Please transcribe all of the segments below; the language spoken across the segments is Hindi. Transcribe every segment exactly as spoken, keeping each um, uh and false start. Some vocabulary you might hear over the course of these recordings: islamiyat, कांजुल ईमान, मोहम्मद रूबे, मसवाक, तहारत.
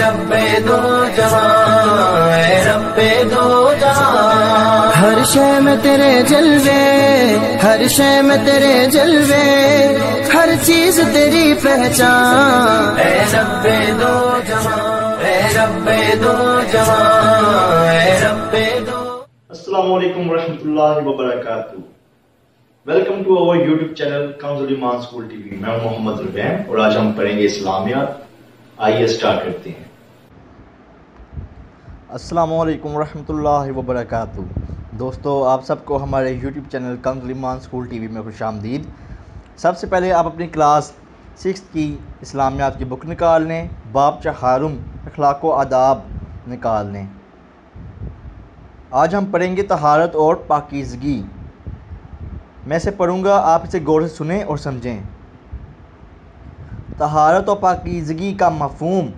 रब्बे दो जहां, ऐ रब्बे दो जहां। हर शे में तेरे जलवे, हर शे में तेरे जलवे, हर चीज तेरी पहचान, ऐ रब्बे दो जहां, ऐ रब्बे दो जहां, ऐ रब्बे दो। अस्सलामु अलैकुम वरहमतुल्लाहि वबरकातुहू। Welcome to our YouTube channel कांजुल ईमान school TV. मैं मोहम्मद रूबे और आज हम पढ़ेंगे इस्लामियात। आइए स्टार्ट करते हैं। अस्सलामु अलैकुम रहमतुल्लाहि व बरकातहू। दोस्तों, आप सबको हमारे YouTube channel कांजुल ईमान school TV में खुशामदीद। सबसे पहले आप अपनी क्लास सिक्स की इस्लामियात की बुक निकाल लें, बाब तहारुम अखलाक व आदाब निकाल लें। आज हम पढ़ेंगे तहारत और पाकीज़गी। मैं से पढ़ूँगा, आप इसे गौर से सुनें और समझें। तहारत और पाकीज़गी का मफ़हूम।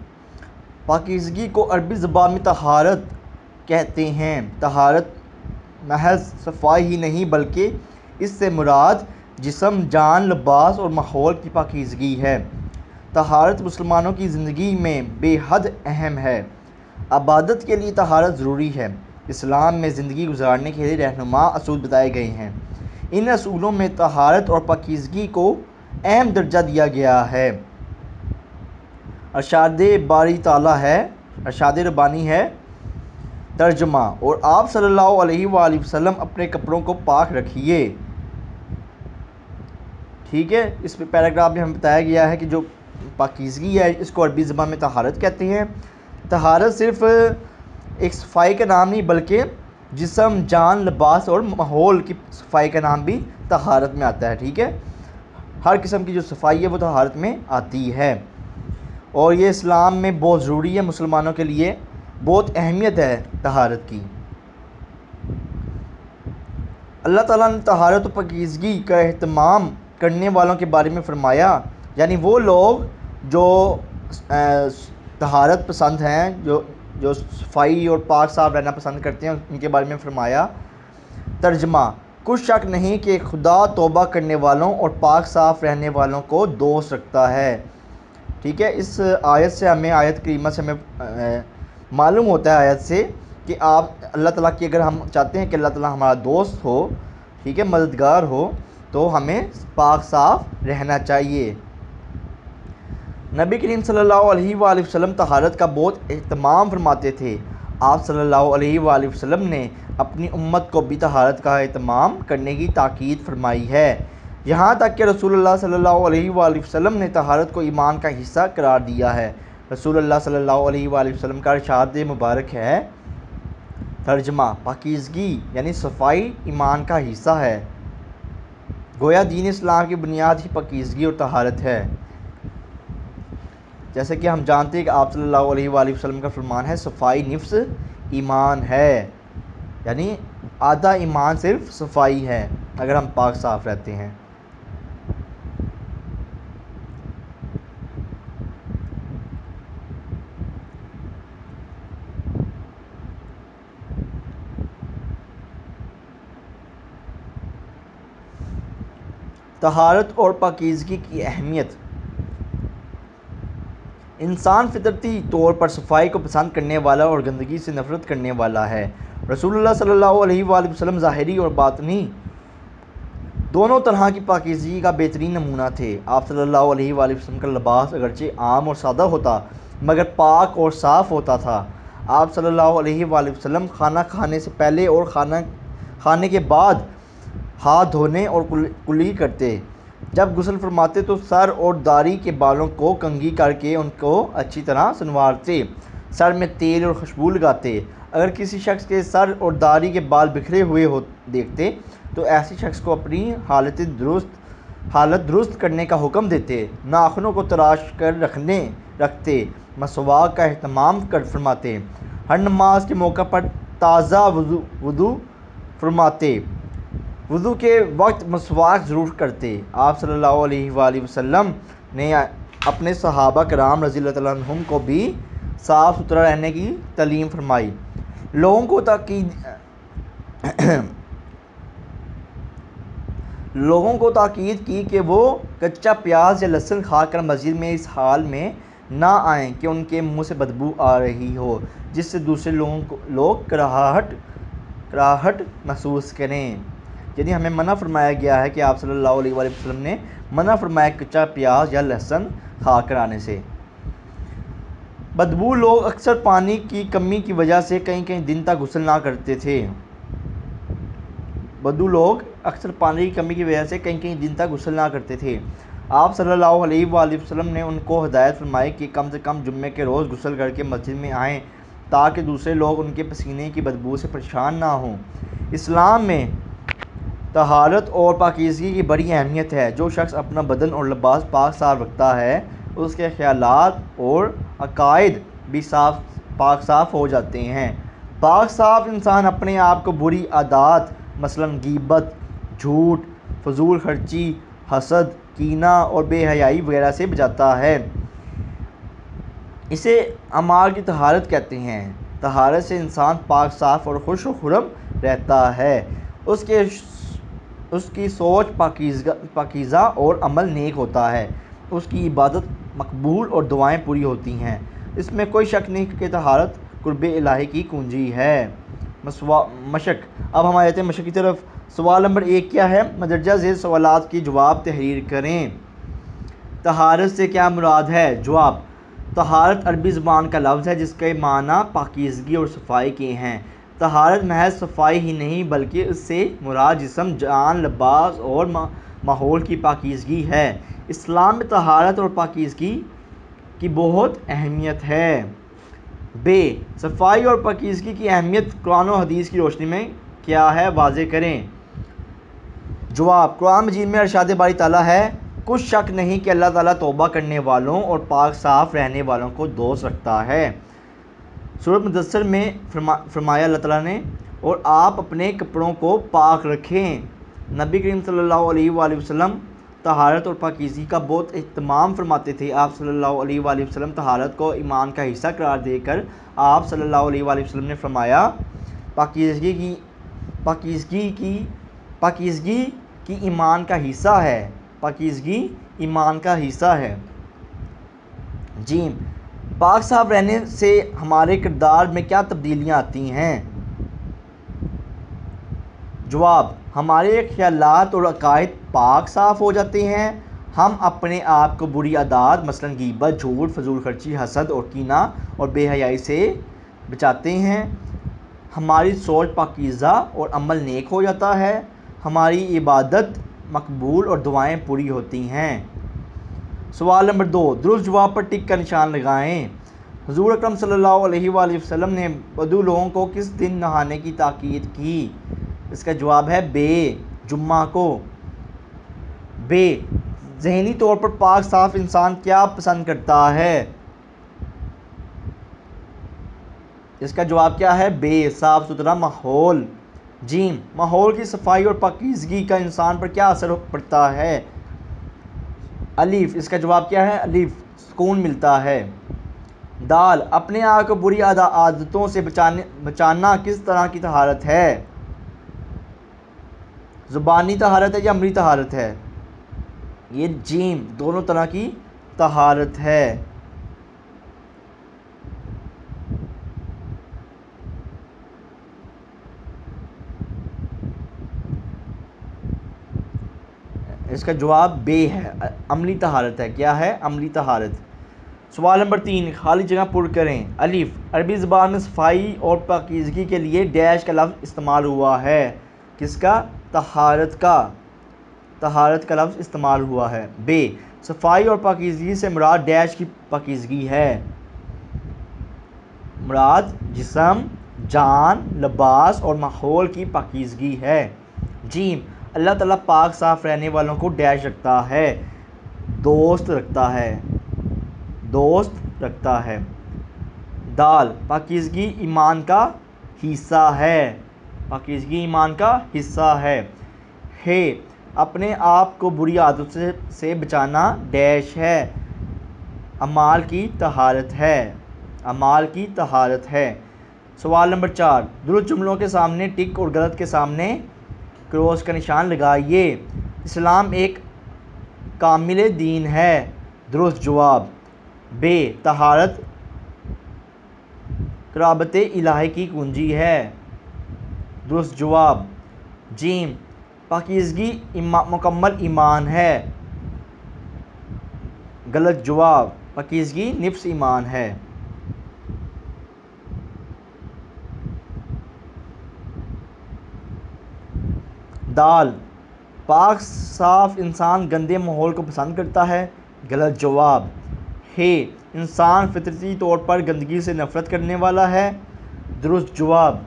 पाकीज़गी को अरबी ज़बान में तहारत कहते हैं। तहारत महज सफाई ही नहीं, बल्कि इससे मुराद जिस्म, जान, लिबास और माहौल की पाकीज़गी है। तहारत मुसलमानों की ज़िंदगी में बेहद अहम है। इबादत के लिए तहारत ज़रूरी है। इस्लाम में ज़िंदगी गुजारने के लिए रहनुमा असूल बताए गए हैं। इन असूलों में तहारत और पाकीज़गी को अहम दर्जा दिया गया है। अरशाद बारी ताला है, अरशाद रब्बानी है तर्जमा। और आप सल्लल्लाहु अलैहि वसल्लम अपने कपड़ों को पाक रखिए। ठीक है, इस पैराग्राफ में हमें बताया गया है कि जो पाकीज़गी है इसको अरबी ज़बान में तहारत कहते हैं। तहारत सिर्फ़ एक सफ़ाई का नाम नहीं, बल्कि जिस्म, जान, लिबास और माहौल की सफ़ाई का नाम भी तहारत में आता है। ठीक है, हर किस्म की जो सफाई है वो तहारत में आती है। और ये इस्लाम में बहुत ज़रूरी है, मुसलमानों के लिए बहुत अहमियत है तहारत की। अल्लाह ताला ने तहारत और पाकीज़गी का अहतमाम करने वालों के बारे में फ़रमाया, यानी वो लोग जो तहारत पसंद हैं, जो जो सफाई और पाक साफ रहना पसंद करते हैं, उनके बारे में फ़रमाया। तर्जमा: कुछ शक नहीं कि खुदा तौबा करने वालों और पाक साफ़ रहने वालों को दोस्त रखता है। ठीक है, इस आयत से हमें, आयत करीमा से हमें मालूम होता है, आयत से, कि आप अल्लाह ताला की, अगर हम चाहते हैं कि अल्लाह ताला हमारा दोस्त हो, ठीक है, मददगार हो, तो हमें पाक साफ रहना चाहिए। नबी करीम सल्लल्लाहु अलैहि वसल्लम तहारत का बहुत एहतमाम फरमाते थे। आप सल्लल्लाहु अलैहि वसल्लम ने अपनी उम्मत को भी तहारत का एहतमाम करने की ताकीद फरमाई है। यहाँ तक कि रसूलुल्लाह सल्लल्लाहु अलैहि वसल्लम ने तहारत को ईमान का हिस्सा करार दिया है। रसूलुल्लाह सल्लल्लाहु अलैहि वसल्लम का इरशाद मुबारक है। तर्जमा: पाकीज़गी यानी सफाई ईमान का हिस्सा है। गोया दीन इस्लाम की बुनियाद ही पाकीज़गी और तहारत है। जैसे कि हम जानते हैं कि आप सल्लल्लाहु अलैहि वसल्लम का फरमान है, सफाई निफ्स ईमान है, यानी आधा ईमान सिर्फ सफाई है, अगर हम पाक साफ रहते हैं। तहारत और पाकीज़गी की अहमियत। इंसान फितरती तौर पर सफाई को पसंद करने वाला और गंदगी से नफरत करने वाला है। रसूलुल्लाह सल्लल्लाहु अलैहि वसल्लम ज़ाहिरी और बातनी दोनों तरह की पाकीज़गी का बेहतरीन नमूना थे। आप सल्लल्लाहु अलैहि वसल्लम का लिबास अगरचे आम और सादा होता, मगर पाक और साफ़ होता था। आप सल्लल्लाहु अलैहि वसल्लम खाना खाने से पहले और खाना खाने के बाद हाथ धोने और कुली करते। जब गुस्ल फरमाते तो सर और दाढ़ी के बालों को कंघी करके उनको अच्छी तरह सनवारते, सर में तेल और खुशबू लगाते। अगर किसी शख्स के सर और दाढ़ी के बाल बिखरे हुए हो देखते तो ऐसे शख्स को अपनी हालत दुरुस्त हालत दुरुस्त करने का हुक्म देते। नाखनों को तराश कर रखने रखते, मसवाक का अहतमाम कर फरमाते। हर नमाज के मौका पर ताज़ा वुदू वुदू फरमाते। वुज़ू के वक्त मसवाक ज़रूर करते। आप सल्लल्लाहु अलैहि वसल्लम ने अपने सहाबा कराम रज़ियल्लाहु तआला अन्हुम को भी साफ़ सुथरा रहने की तालीम फरमाई। लोगों को ताकीद लोगों को ताकीद की कि वो कच्चा प्याज या लहसुन खाकर मस्जिद में इस हाल में ना आएं कि उनके मुंह से बदबू आ रही हो जिससे दूसरे लोगों को लोग कराहट कराहट महसूस करें। यदि हमें मना फरमाया गया है कि आप सल्लल्लाहु अलैहि वसल्लम ने मना फरमाया कच्चा प्याज या लहसुन खा कर आने से। बदबू लोग अक्सर पानी की कमी की वजह से कई कई दिन तक गुस्ल ना करते थे। बदबू लोग अक्सर पानी की कमी की वजह से कई कई दिन तक गुस्ल ना करते थे। आप सल्लल्लाहु अलैहि वसल्लम ने उनको हदायत फरमाई कि कम से कम जुम्मे के रोज़ गुस्ल करके मस्जिद में आएँ ताकि दूसरे लोग उनके पसीने की बदबू से परेशान ना हों। इस्लाम में तहारत और पाकीज़गी की बड़ी अहमियत है। जो शख्स अपना बदन और लिबास पाक साफ रखता है उसके ख्यालात और अकायद भी साफ पाक साफ हो जाते हैं। पाक साफ इंसान अपने आप को बुरी आदात मसलन गीबत, झूठ, फजूल खर्ची, हसद, कीना और बेहयाई वगैरह से बचाता है। इसे अमार की तहारत कहते हैं। तहारत से इंसान पाक साफ और खुश व खुरम रहता है। उसके उसकी सोच पाकीज़ा पाकीज़ा और अमल नेक होता है। उसकी इबादत मकबूल और दुआएं पूरी होती हैं। इसमें कोई शक नहीं कि तहारत कुर्ब इलाही की कुंजी है। मसवा मशक। अब हम आते हैं मशक की तरफ। सवाल नंबर एक क्या है? मदरजा ज़ेल सवालात की जवाब तहरीर करें। तहारत से क्या मुराद है? जवाब, तहारत अरबी ज़बान का लफ्ज़ है जिसके माना पाकीज़गी और सफाई के हैं। तहारत महज सफाई ही नहीं बल्कि उससे मुराद जिस्म, जान, लिबास और माहौल की पाकीज़गी है। इस्लाम में तहारत और पाकीज़गी की बहुत अहमियत है। बे, सफाई और पाकीज़गी की अहमियत कुरान और हदीस की रोशनी में क्या है? वाज़े करें। जवाब, कुरान मजीद में इरशाद बारी ताला है, कुछ शक नहीं कि अल्लाह ताला तौबा करने वालों और पाक साफ़ रहने वालों को दोस्त रखता है। सूरत मुदस्सिर में फरमा फरमाया अल्लाह ताला ने, और आप अपने कपड़ों को पाक रखें। नबी करीम सल्लल्लाहु अलैहि वसल्लम तहारत और पाकीज़गी का बहुत इहतमाम फरमाते थे। आप सल्लल्लाहु अलैहि वसल्लम तहारत को ईमान का हिस्सा करार देकर आप सल्लल्लाहु अलैहि वसल्लम ने फरमाया, पाकीज़गी की पाकीज़गी की पाकीज़गी की ईमान का हिस्सा है। पाकीज़गी ईमान का हिस्सा है। जी, पाक साफ रहने से हमारे किरदार में क्या तब्दीलियाँ आती हैं? जवाब, हमारे ख्यालात और अकायद पाक साफ हो जाते हैं। हम अपने आप को बुरी आदत मसलन गीबत, झूठ, फजूल खर्ची, हसद और कीना और बेहयाई से बचाते हैं। हमारी सोच पाकीज़ा और अमल नेक हो जाता है। हमारी इबादत मकबूल और दुआएं पूरी होती हैं। सवाल नंबर दो, दुरुस्त जवाब पर टिक का निशान लगाएं। हुजूर अकरम सल्लल्लाहु अलैहि वसल्लम ने बदू लोगों को किस दिन नहाने की ताकीद की? इसका जवाब है बे, जुम्मा को। बे, ज़हनी तौर पर पाक साफ इंसान क्या पसंद करता है? इसका जवाब क्या है? बे, साफ सुथरा माहौल। जी, माहौल की सफाई और पाकीज़गी का इंसान पर क्या असर पड़ता है? अलीफ, इसका जवाब क्या है? अलीफ, सुकून मिलता है। दाल, अपने आप को बुरी आदतों से बचाने बचाना किस तरह की तहारत है? ज़ुबानी तहारत है या अमली तहारत है? ये जीम, दोनों तरह की तहारत है। इसका जवाब बे है, अमली तहारत है। क्या है? अमली तहारत। सवाल नंबर तीन, खाली जगह पुर करें। अलीफ, अरबी ज़बान में सफाई और पाकीज़गी के लिए डैश का लफ्ज़ इस्तेमाल हुआ है। किसका? तहारत का। तहारत का लफ्ज़ इस्तेमाल हुआ है। बे, सफाई और पाकीज़गी से मुराद डैश की पाकीज़गी है। मुराद जिस्म, जान, लिबास और माहौल की पाकीज़गी है। जीम, अल्लाह ताला पाक साफ रहने वालों को डैश रखता है, दोस्त रखता है, दोस्त रखता है। दाल, पाकीज़गी ईमान का हिस्सा है। पाकीज़गी ईमान का हिस्सा है। हे, अपने आप को बुरी आदत से, से बचाना डैश है, अमाल की तहारत है, अमाल की तहारत है। सवाल नंबर चार, दुरुस्त जुमलों के सामने टिक और गलत के सामने क्रॉस का निशान लगाइए। इस्लाम एक कामिल दीन है। दुरुस्त जवाब, बे तहारत क़राबत इलाही की कुंजी है। दुरुस्त जवाब जीम पाकिज़गी इमा, मुकम्मल ईमान है। गलत जवाब पाकिज़गी निफ्स ईमान है। दाल पाक साफ इंसान गंदे माहौल को पसंद करता है। गलत जवाब हे इंसान फितरती तौर पर गंदगी से नफ़रत करने वाला है। दुरुस्त जवाब।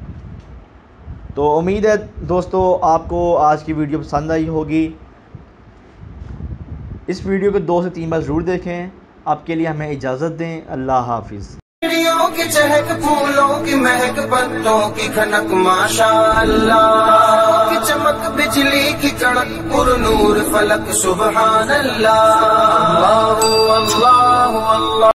तो उम्मीद है दोस्तों आपको आज की वीडियो पसंद आई होगी। इस वीडियो को दो से तीन बार ज़रूर देखें। आपके लिए हमें इजाज़त दें। अल्लाह हाफिज़। चिड़ियों की चहक, फूलों की महक, पत्तों की खनक, माशाअल्लाह की चमक, बिजली की कड़क और नूर फलक, सुबहानअल्लाह, अल्लाह अल्लाह अल्लाह।